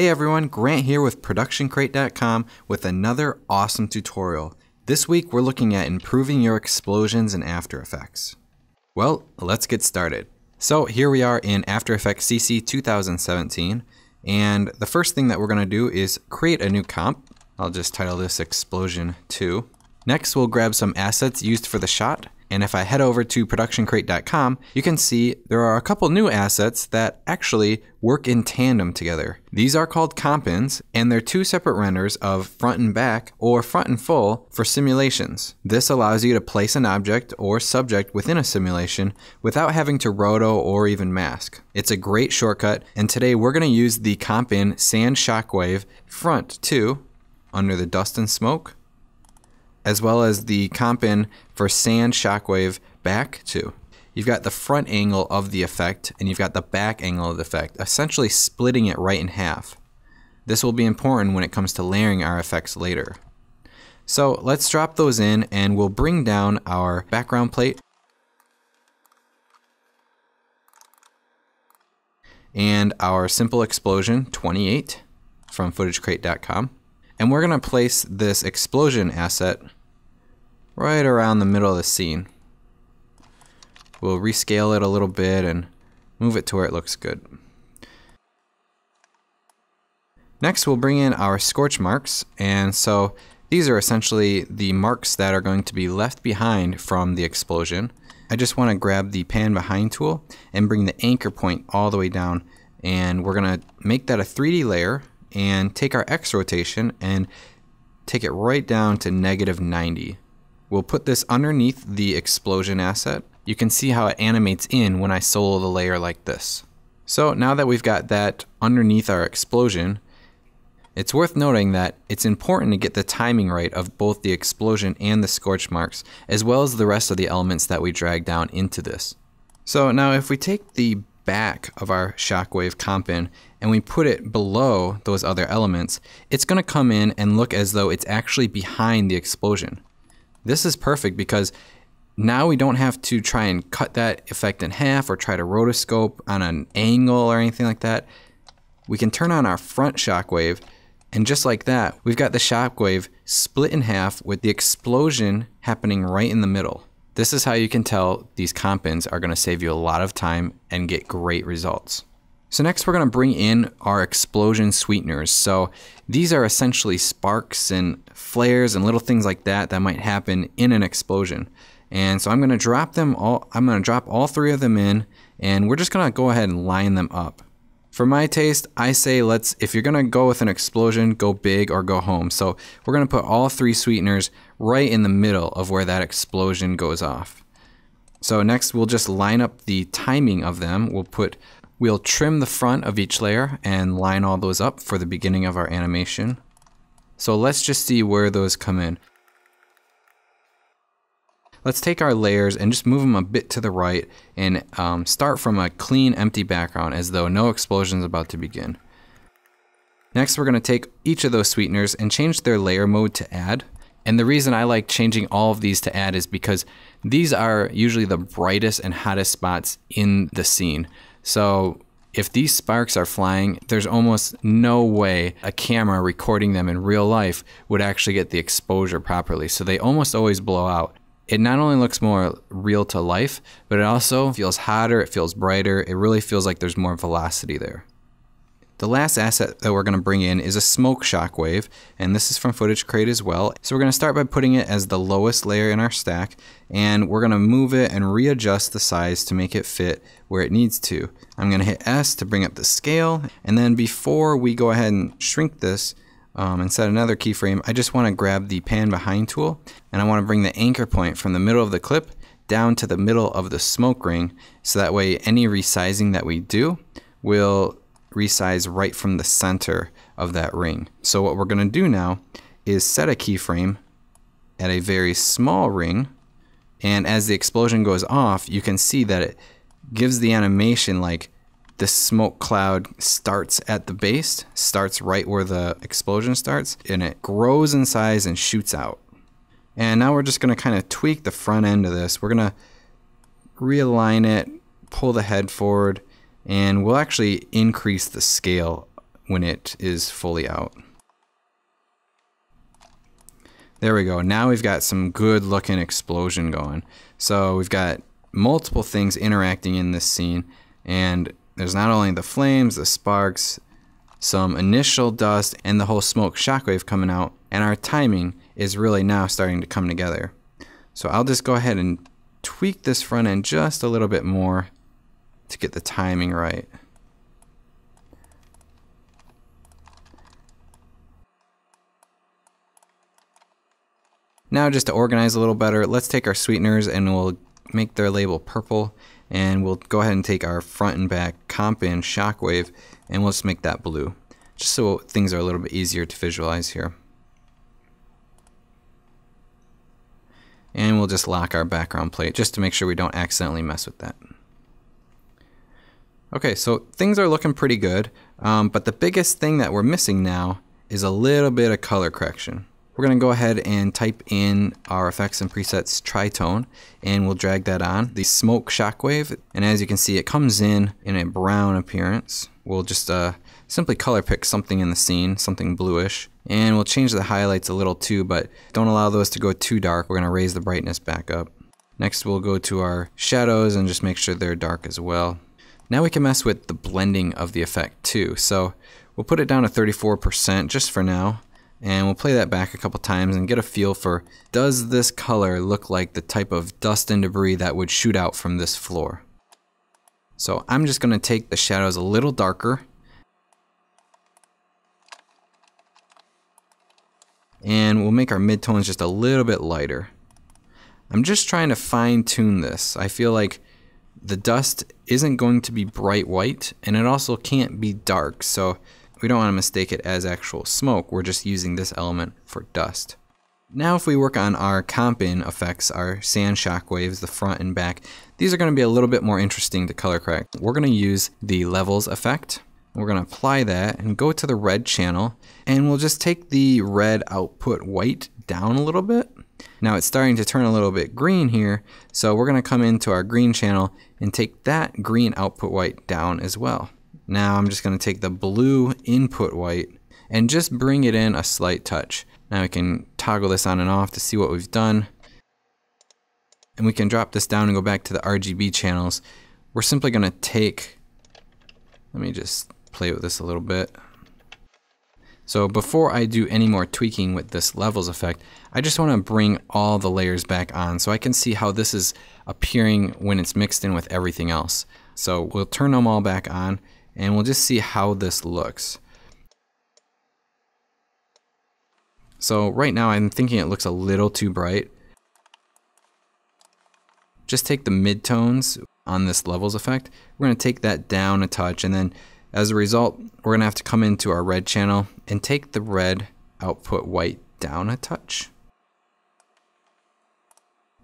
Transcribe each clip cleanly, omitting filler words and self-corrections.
Hey everyone, Grant here with ProductionCrate.com with another awesome tutorial. This week we're looking at improving your explosions in After Effects. Well, let's get started. So here we are in After Effects CC 2017, and the first thing that we're going to do is create a new comp. I'll just title this Explosion 2. Next we'll grab some assets used for the shot, and if I head over to ProductionCrate.com, you can see there are a couple new assets that actually work in tandem together. These are called comp-ins, and they're two separate renders of front and back or front and full for simulations. This allows you to place an object or subject within a simulation without having to roto or even mask. It's a great shortcut, and today we're going to use the comp-in Sand Shockwave Front 2 under the dust and smoke, as well as the comp-in for Sand Shockwave Back 2. You've got the front angle of the effect and you've got the back angle of the effect, essentially splitting it right in half. This will be important when it comes to layering our effects later. So let's drop those in and we'll bring down our background plate. And our simple explosion 28 from FootageCrate.com. And we're going to place this explosion asset right around the middle of the scene. We'll rescale it a little bit and move it to where it looks good. Next, we'll bring in our scorch marks. And so these are essentially the marks that are going to be left behind from the explosion. I just want to grab the pan behind tool and bring the anchor point all the way down. And we're going to make that a 3D layer and take our X rotation and take it right down to -90. We'll put this underneath the explosion asset. You can see how it animates in when I solo the layer like this. So now that we've got that underneath our explosion, it's worth noting that it's important to get the timing right of both the explosion and the scorch marks, as well as the rest of the elements that we drag down into this. So now if we take the back of our shockwave comp in and we put it below those other elements, it's going to come in and look as though it's actually behind the explosion. This is perfect because now we don't have to try and cut that effect in half or try to rotoscope on an angle or anything like that. We can turn on our front shockwave, and just like that, we've got the shockwave split in half with the explosion happening right in the middle. This is how you can tell these comp-ins are going to save you a lot of time and get great results. So next we're going to bring in our explosion sweeteners. So these are essentially sparks and flares and little things like that that might happen in an explosion. And so I'm going to drop all three of them in, and we're just going to go ahead and line them up. For my taste, I say if you're going to go with an explosion, go big or go home. So we're going to put all three sweeteners right in the middle of where that explosion goes off. So next we'll just line up the timing of them. We'll trim the front of each layer and line all those up for the beginning of our animation. So let's just see where those come in. Let's take our layers and just move them a bit to the right and start from a clean, empty background as though no explosion is about to begin. Next, we're going to take each of those sweeteners and change their layer mode to add. And the reason I like changing all of these to add is because these are usually the brightest and hottest spots in the scene. So if these sparks are flying, there's almost no way a camera recording them in real life would actually get the exposure properly. So they almost always blow out. It not only looks more real to life, but it also feels hotter, it feels brighter, it really feels like there's more velocity there. The last asset that we're going to bring in is a smoke shockwave, and this is from Footage Crate as well. So we're going to start by putting it as the lowest layer in our stack, and we're going to move it and readjust the size to make it fit where it needs to. I'm going to hit S to bring up the scale, and then before we go ahead and shrink this, and set another keyframe, I just want to grab the pan behind tool and I want to bring the anchor point from the middle of the clip down to the middle of the smoke ring, so that way any resizing that we do will resize right from the center of that ring. So what we're going to do now is set a keyframe at a very small ring, and as the explosion goes off you can see that it gives the animation like the smoke cloud starts at the base, starts right where the explosion starts, and it grows in size and shoots out. And now we're just going to kind of tweak the front end of this. We're going to realign it, pull the head forward, and we'll actually increase the scale when it is fully out. There we go. Now we've got some good looking explosion going. So we've got multiple things interacting in this scene, and there's not only the flames, the sparks, some initial dust, and the whole smoke shockwave coming out, and our timing is really now starting to come together. So I'll just go ahead and tweak this front end just a little bit more to get the timing right. Now, just to organize a little better, let's take our sweeteners and we'll make their label purple, and we'll go ahead and take our front and back comp and shockwave, and we'll just make that blue, just so things are a little bit easier to visualize here. And we'll just lock our background plate just to make sure we don't accidentally mess with that. Okay, so things are looking pretty good, but the biggest thing that we're missing now is a little bit of color correction. We're going to go ahead and type in our effects and presets Tritone, and we'll drag that on the smoke shockwave, and as you can see, it comes in a brown appearance. We'll just simply color pick something in the scene, something bluish, and we'll change the highlights a little too, but don't allow those to go too dark. We're going to raise the brightness back up. Next, we'll go to our shadows and just make sure they're dark as well. Now we can mess with the blending of the effect too, so we'll put it down to 34% just for now. And we'll play that back a couple times and get a feel for, does this color look like the type of dust and debris that would shoot out from this floor? So I'm just going to take the shadows a little darker. And we'll make our midtones just a little bit lighter. I'm just trying to fine tune this. I feel like the dust isn't going to be bright white, and it also can't be dark. So we don't want to mistake it as actual smoke. We're just using this element for dust. Now if we work on our comp-in effects, our sand shockwaves, the front and back, these are going to be a little bit more interesting to color correct. We're going to use the levels effect. We're going to apply that and go to the red channel, and we'll just take the red output white down a little bit. Now it's starting to turn a little bit green here, so we're going to come into our green channel and take that green output white down as well. Now I'm just going to take the blue input white and just bring it in a slight touch. Now we can toggle this on and off to see what we've done. And we can drop this down and go back to the RGB channels. We're simply going to take, let me just play with this a little bit. So before I do any more tweaking with this levels effect, I just want to bring all the layers back on so I can see how this is appearing when it's mixed in with everything else. So we'll turn them all back on, and we'll just see how this looks. So right now I'm thinking it looks a little too bright. Just take the midtones on this levels effect. We're going to take that down a touch, and then as a result we're going to have to come into our red channel and take the red output white down a touch.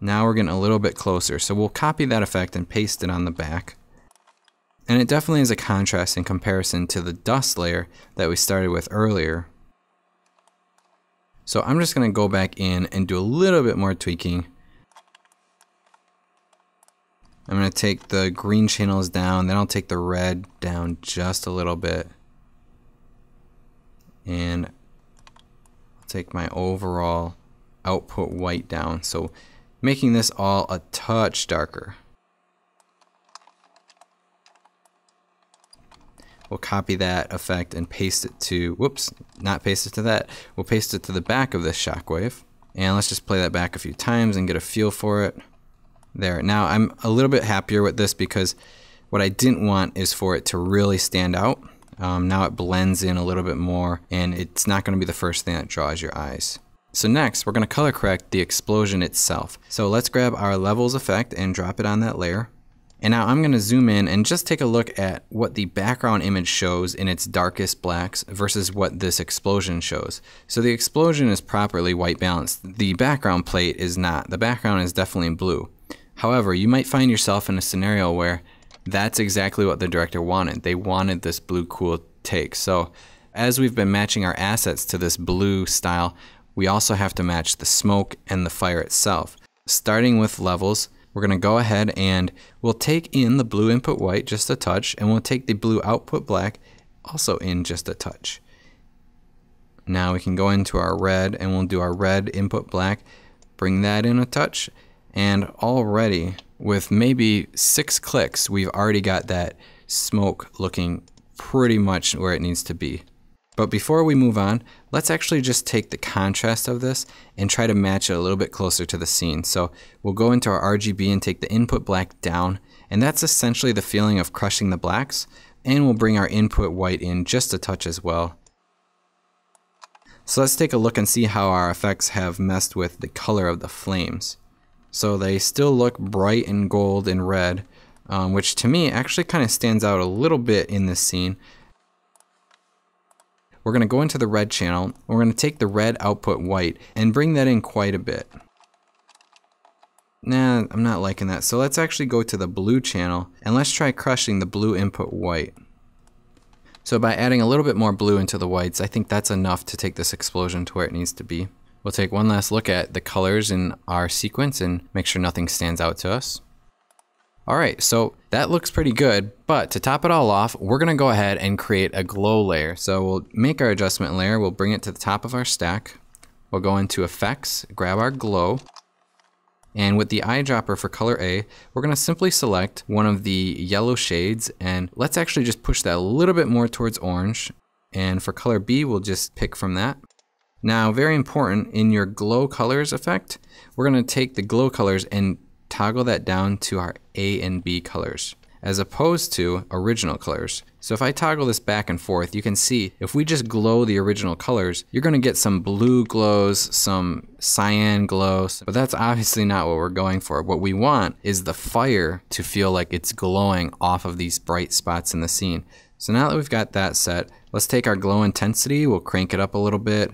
Now we're getting a little bit closer, so we'll copy that effect and paste it on the back. And it definitely is a contrast in comparison to the dust layer that we started with earlier. So I'm just going to go back in and do a little bit more tweaking. I'm going to take the green channels down, then I'll take the red down just a little bit. And I'll take my overall output white down, so making this all a touch darker. We'll copy that effect and paste it to, whoops, not paste it to that. We'll paste it to the back of this shockwave. And let's just play that back a few times and get a feel for it. There, now I'm a little bit happier with this because what I didn't want is for it to really stand out. Now it blends in a little bit more, and it's not gonna be the first thing that draws your eyes. So next, we're gonna color correct the explosion itself. So let's grab our levels effect and drop it on that layer. And now I'm going to zoom in and just take a look at what the background image shows in its darkest blacks versus what this explosion shows. So the explosion is properly white balanced. The background plate is not. The background is definitely blue. However, you might find yourself in a scenario where that's exactly what the director wanted. They wanted this blue cool take. So as we've been matching our assets to this blue style, we also have to match the smoke and the fire itself. Starting with levels, we're going to go ahead and we'll take in the blue input white just a touch, and we'll take the blue output black also in just a touch. Now we can go into our red, and we'll do our red input black, bring that in a touch, and already with maybe 6 clicks, we've already got that smoke looking pretty much where it needs to be. But before we move on, let's actually just take the contrast of this and try to match it a little bit closer to the scene. So we'll go into our RGB and take the input black down, and that's essentially the feeling of crushing the blacks, and we'll bring our input white in just a touch as well. So let's take a look and see how our effects have messed with the color of the flames. So they still look bright and gold and red, which to me actually kind of stands out a little bit in this scene. We're going to go into the red channel, we're going to take the red output white and bring that in quite a bit. Nah, I'm not liking that. So let's actually go to the blue channel and let's try crushing the blue input white. So by adding a little bit more blue into the whites, I think that's enough to take this explosion to where it needs to be. We'll take one last look at the colors in our sequence and make sure nothing stands out to us. All right, so that looks pretty good, but to top it all off, we're gonna go ahead and create a glow layer. So we'll make our adjustment layer, we'll bring it to the top of our stack, we'll go into Effects, grab our glow, and with the eyedropper for color A, we're gonna simply select one of the yellow shades, and let's actually just push that a little bit more towards orange. And for color B, we'll just pick from that. Now, very important, in your glow colors effect, we're gonna take the glow colors and toggle that down to our A and B colors, as opposed to original colors. So if I toggle this back and forth, you can see if we just glow the original colors, you're gonna get some blue glows, some cyan glows, but that's obviously not what we're going for. What we want is the fire to feel like it's glowing off of these bright spots in the scene. So now that we've got that set, let's take our glow intensity, we'll crank it up a little bit.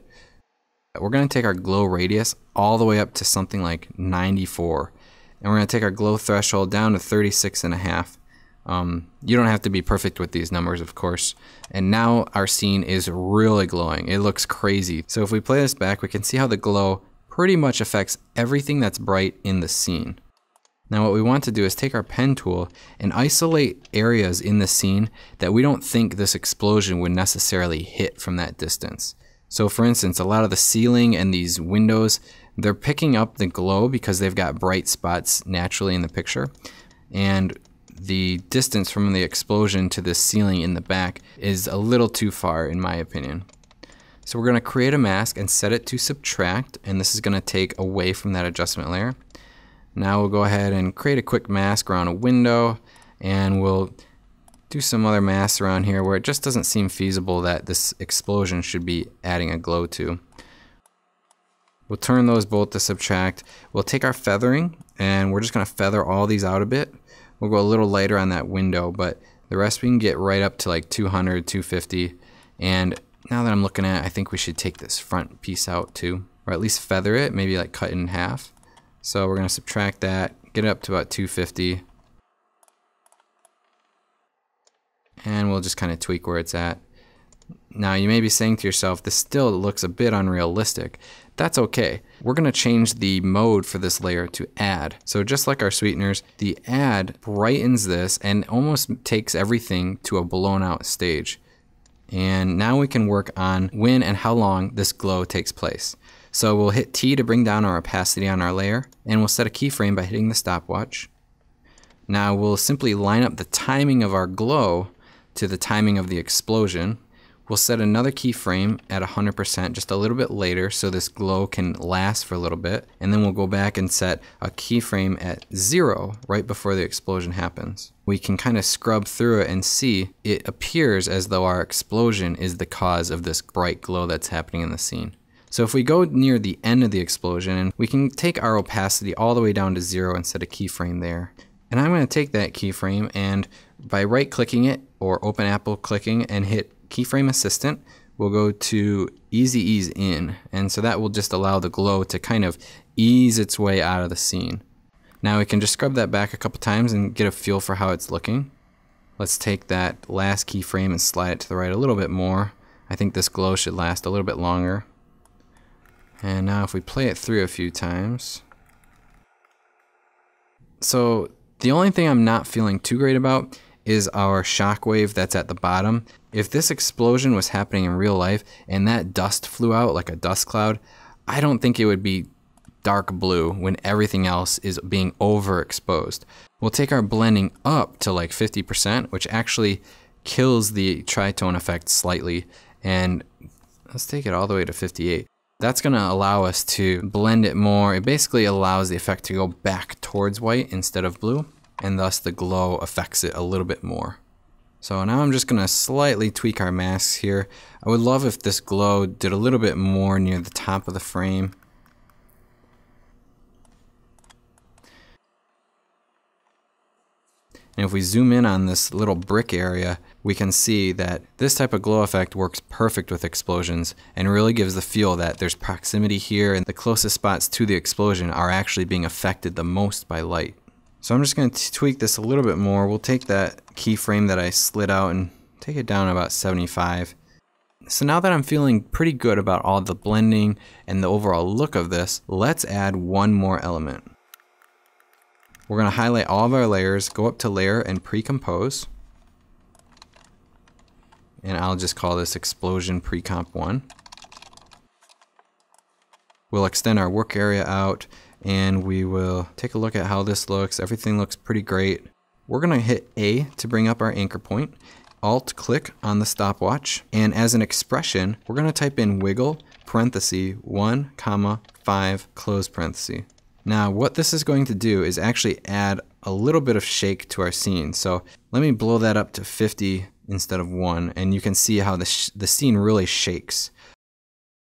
We're gonna take our glow radius all the way up to something like 94. And we're gonna take our glow threshold down to 36.5. You don't have to be perfect with these numbers, of course. And now our scene is really glowing. It looks crazy. So if we play this back, we can see how the glow pretty much affects everything that's bright in the scene. Now what we want to do is take our pen tool and isolate areas in the scene that we don't think this explosion would necessarily hit from that distance. So for instance, a lot of the ceiling and these windows, they're picking up the glow because they've got bright spots naturally in the picture. And the distance from the explosion to the ceiling in the back is a little too far in my opinion. So we're gonna create a mask and set it to subtract, and this is gonna take away from that adjustment layer. Now we'll go ahead and create a quick mask around a window, and we'll do some other masks around here where it just doesn't seem feasible that this explosion should be adding a glow to. We'll turn those both to subtract. We'll take our feathering and we're just gonna feather all these out a bit. We'll go a little lighter on that window, but the rest we can get right up to like 200, 250. And now that I'm looking at it, I think we should take this front piece out too, or at least feather it, maybe like cut it in half. So we're gonna subtract that, get it up to about 250. And we'll just kind of tweak where it's at. Now you may be saying to yourself, this still looks a bit unrealistic. That's okay. We're gonna change the mode for this layer to add. So just like our sweeteners, the add brightens this and almost takes everything to a blown out stage. And now we can work on when and how long this glow takes place. So we'll hit T to bring down our opacity on our layer, and we'll set a keyframe by hitting the stopwatch. Now we'll simply line up the timing of our glow to the timing of the explosion. We'll set another keyframe at 100% just a little bit later so this glow can last for a little bit, and then we'll go back and set a keyframe at 0 right before the explosion happens. We can kind of scrub through it and see it appears as though our explosion is the cause of this bright glow that's happening in the scene. So if we go near the end of the explosion, we can take our opacity all the way down to 0 and set a keyframe there. And I'm going to take that keyframe, and by right clicking it or open apple clicking and hit Keyframe Assistant, we'll go to Easy Ease In, and so that will just allow the glow to kind of ease its way out of the scene. Now we can just scrub that back a couple times and get a feel for how it's looking. Let's take that last keyframe and slide it to the right a little bit more. I think this glow should last a little bit longer. And now if we play it through a few times. So the only thing I'm not feeling too great about is our shockwave that's at the bottom. If this explosion was happening in real life and that dust flew out like a dust cloud, I don't think it would be dark blue when everything else is being overexposed. We'll take our blending up to like 50%, which actually kills the tritone effect slightly, and let's take it all the way to 58. That's gonna allow us to blend it more. It basically allows the effect to go back towards white instead of blue, and thus the glow affects it a little bit more. So now I'm just gonna slightly tweak our masks here. I would love if this glow did a little bit more near the top of the frame. And if we zoom in on this little brick area, we can see that this type of glow effect works perfect with explosions and really gives the feel that there's proximity here, and the closest spots to the explosion are actually being affected the most by light. So I'm just going to tweak this a little bit more. We'll take that keyframe that I slid out and take it down about 75. So now that I'm feeling pretty good about all the blending and the overall look of this, let's add one more element. We're going to highlight all of our layers, go up to layer and pre-compose. And I'll just call this explosion pre-comp 1. We'll extend our work area out and we will take a look at how this looks. Everything looks pretty great. We're going to hit A to bring up our anchor point, alt click on the stopwatch, and as an expression, we're going to type in wiggle parenthesis 1, 5 close parenthesis. Now what this is going to do is actually add a little bit of shake to our scene. So let me blow that up to 50 instead of 1, and you can see how the scene really shakes.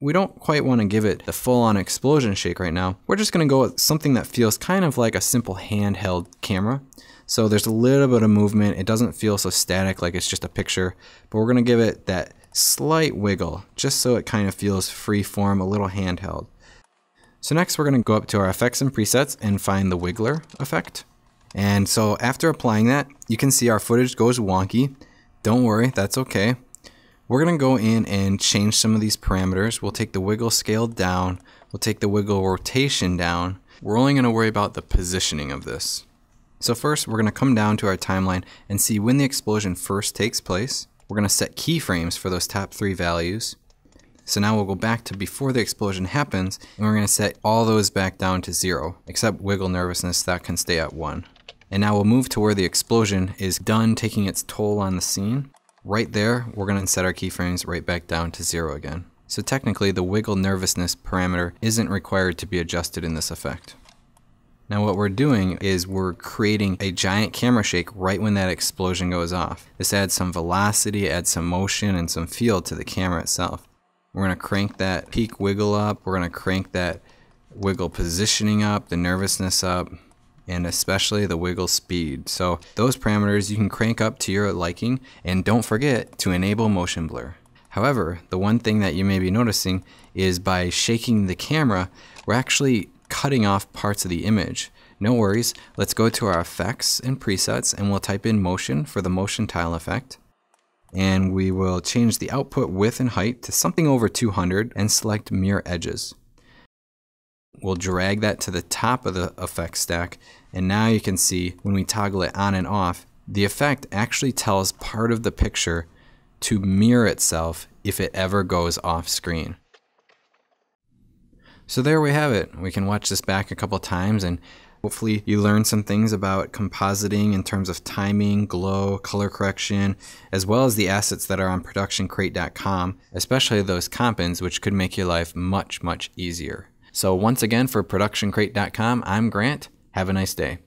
We don't quite want to give it the full-on explosion shake right now. We're just going to go with something that feels kind of like a simple handheld camera. So there's a little bit of movement. It doesn't feel so static like it's just a picture, but we're going to give it that slight wiggle just so it kind of feels free form, a little handheld. So next we're going to go up to our effects and presets and find the wiggler effect. And so after applying that, you can see our footage goes wonky. Don't worry, that's okay. We're going to go in and change some of these parameters. We'll take the wiggle scale down. We'll take the wiggle rotation down. We're only going to worry about the positioning of this. So first we're going to come down to our timeline and see when the explosion first takes place. We're going to set keyframes for those top 3 values. So now we'll go back to before the explosion happens, and we're going to set all those back down to 0, except wiggle nervousness, that can stay at 1. And now we'll move to where the explosion is done taking its toll on the scene. Right there, we're going to set our keyframes right back down to 0 again. So technically the wiggle nervousness parameter isn't required to be adjusted in this effect. Now what we're doing is we're creating a giant camera shake right when that explosion goes off. This adds some velocity, adds some motion and some feel to the camera itself. We're going to crank that peak wiggle up, we're going to crank that wiggle positioning up, the nervousness up, and especially the wiggle speed. So those parameters you can crank up to your liking, and don't forget to enable motion blur. However, the one thing that you may be noticing is by shaking the camera, we're actually cutting off parts of the image. No worries, let's go to our effects and presets and we'll type in motion for the motion tile effect. And we will change the output width and height to something over 200 and select mirror edges. We'll drag that to the top of the effect stack, and now you can see when we toggle it on and off, the effect actually tells part of the picture to mirror itself if it ever goes off screen. So there we have it. We can watch this back a couple times and hopefully you learned some things about compositing in terms of timing, glow, color correction, as well as the assets that are on ProductionCrate.com, especially those comp-ins, which could make your life much, much easier. So once again, for ProductionCrate.com, I'm Grant. Have a nice day.